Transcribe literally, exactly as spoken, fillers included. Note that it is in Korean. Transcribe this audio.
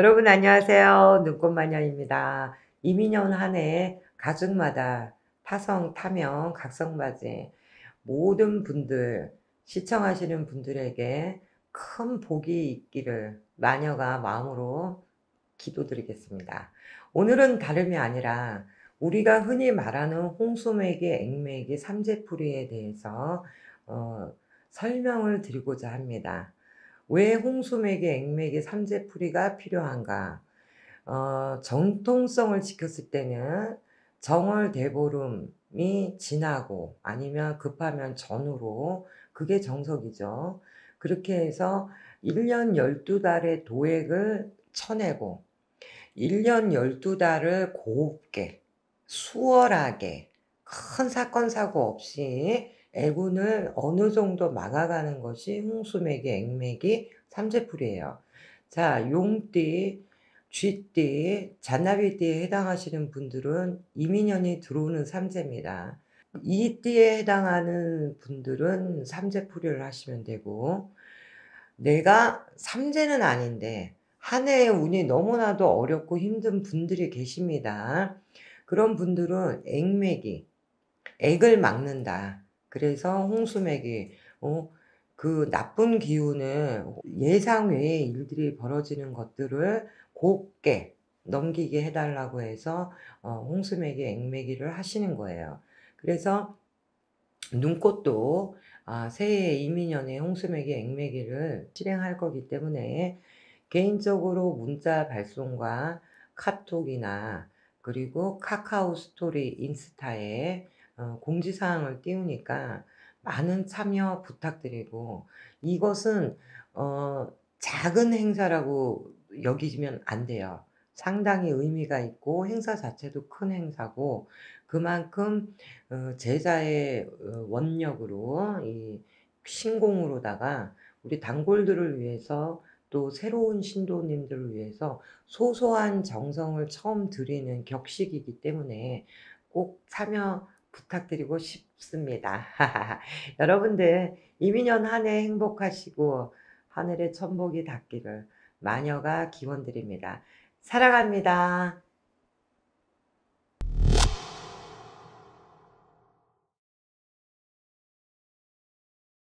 여러분 안녕하세요. 눈꽃마녀입니다. 임인년 한 해 가족마다 타성, 타명, 각성맞이 모든 분들, 시청하시는 분들에게 큰 복이 있기를 마녀가 마음으로 기도드리겠습니다. 오늘은 다름이 아니라 우리가 흔히 말하는 홍수맥이, 액막이, 삼재풀이에 대해서 어, 설명을 드리고자 합니다. 왜 홍수맥이, 액막이, 삼재풀이가 필요한가? 어, 정통성을 지켰을 때는 정월 대보름이 지나고 아니면 급하면 전후로, 그게 정석이죠. 그렇게 해서 일 년 열두 달의 도액을 쳐내고 일 년 열두 달을 곱게 수월하게 큰 사건 사고 없이 애군을 어느 정도 막아가는 것이 홍수맥이, 액막이, 삼재풀이에요. 자, 용띠, 쥐띠, 잔나비띠에 해당하시는 분들은 임인년이 들어오는 삼재입니다. 이 띠에 해당하는 분들은 삼재풀이를 하시면 되고, 내가 삼재는 아닌데 한 해의 운이 너무나도 어렵고 힘든 분들이 계십니다. 그런 분들은 액맥이, 액을 막는다. 그래서 홍수맥이, 어, 그 나쁜 기운을, 예상 외의 일들이 벌어지는 것들을 곱게 넘기게 해달라고 해서 어, 홍수맥이, 액맥이를 하시는 거예요. 그래서 눈꽃도 아, 새해 임인년에 홍수맥이, 액막이를 실행할 거기 때문에 개인적으로 문자 발송과 카톡이나 그리고 카카오 스토리, 인스타에 어, 공지사항을 띄우니까 많은 참여 부탁드리고, 이것은 어, 작은 행사라고 여기시면 안 돼요. 상당히 의미가 있고 행사 자체도 큰 행사고, 그만큼 어, 제자의 원력으로 이 신공으로다가 우리 단골들을 위해서, 또 새로운 신도님들을 위해서 소소한 정성을 처음 드리는 격식이기 때문에 꼭 참여 부탁드리고 싶습니다. 여러분들 임인년 한 해 행복하시고 하늘의 천복이 닿기를 마녀가 기원드립니다. 사랑합니다.